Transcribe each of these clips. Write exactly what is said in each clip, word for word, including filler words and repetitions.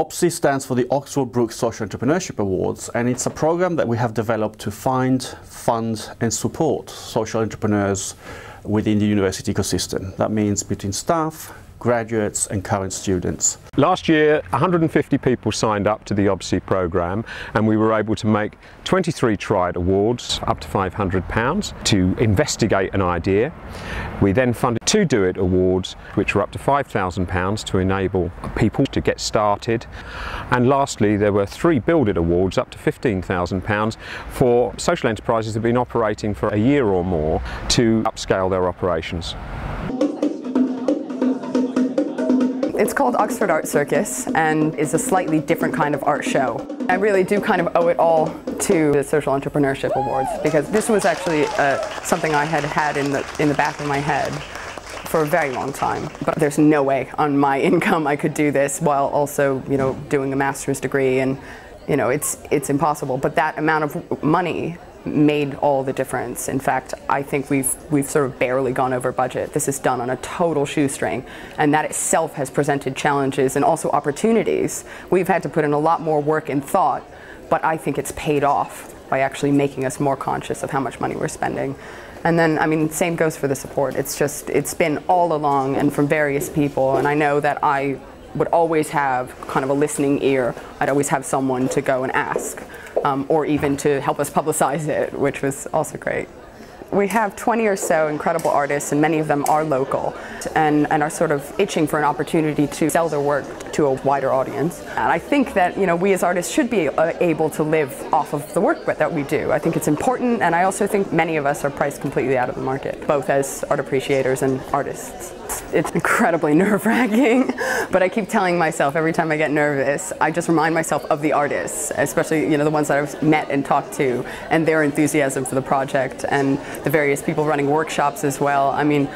O P S I stands for the Oxford Brookes Social Entrepreneurship Awards, and it's a program that we have developed to find, fund and support social entrepreneurs within the university ecosystem. That means between staff, graduates and current students. Last year, one hundred and fifty people signed up to the O B S E A programme, and we were able to make twenty-three Triad Awards, up to five hundred pounds, to investigate an idea. We then funded two Do It Awards, which were up to five thousand pounds, to enable people to get started. And lastly, there were three Build It Awards, up to fifteen thousand pounds, for social enterprises that have been operating for a year or more to upscale their operations. It's called Oxford Art Circus and is a slightly different kind of art show. I really do kind of owe it all to the Social Entrepreneurship Awards, because this was actually uh, something I had had in the, in the back of my head for a very long time. But there's no way on my income I could do this while also, you know, doing a master's degree, and, you know, it's, it's impossible. But that amount of money made all the difference. In fact, I think we've we've sort of barely gone over budget. This is done on a total shoestring, and that itself has presented challenges and also opportunities. We've had to put in a lot more work and thought, but I think it's paid off by actually making us more conscious of how much money we're spending. And then, I mean, same goes for the support. It's just, it's been all along and from various people, and I know that I would always have kind of a listening ear. I'd always have someone to go and ask, um, or even to help us publicize it, which was also great. We have twenty or so incredible artists, and many of them are local and, and are sort of itching for an opportunity to sell their work to a wider audience. And I think that, you know, we as artists should be able to live off of the work that we do. I think it's important, and I also think many of us are priced completely out of the market, both as art appreciators and artists. It's incredibly nerve-wracking, but I keep telling myself every time I get nervous, I just remind myself of the artists, especially, you know, the ones that I've met and talked to, and their enthusiasm for the project, and the various people running workshops as well. I mean,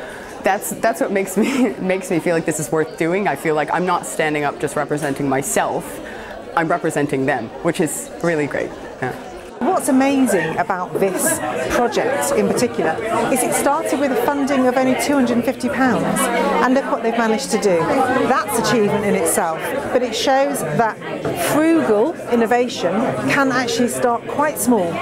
that's that's what makes me makes me feel like this is worth doing. I feel like I'm not standing up just representing myself. I'm representing them, which is really great. Yeah. What's amazing about this project in particular is it started with a funding of only two hundred and fifty pounds, and look what they've managed to do. That's achievement in itself, but it shows that frugal innovation can actually start quite small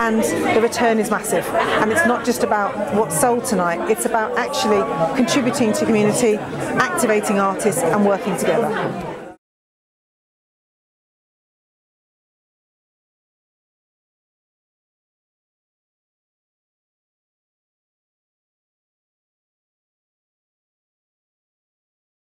and the return is massive. And it's not just about what's sold tonight, it's about actually contributing to community, activating artists and working together.